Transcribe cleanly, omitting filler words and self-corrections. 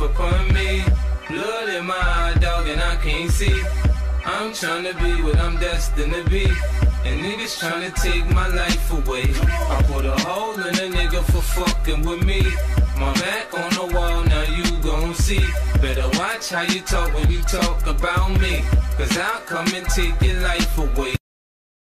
upon me. Blood in my eye, dog, and I can't see. I'm tryna be what I'm destined to be, and niggas tryna take my life away. I put a hole in a nigga for fucking with me. My back on the wall, now you gon' see. Better watch how you talk when you talk about me, cause I'll come and take your life away.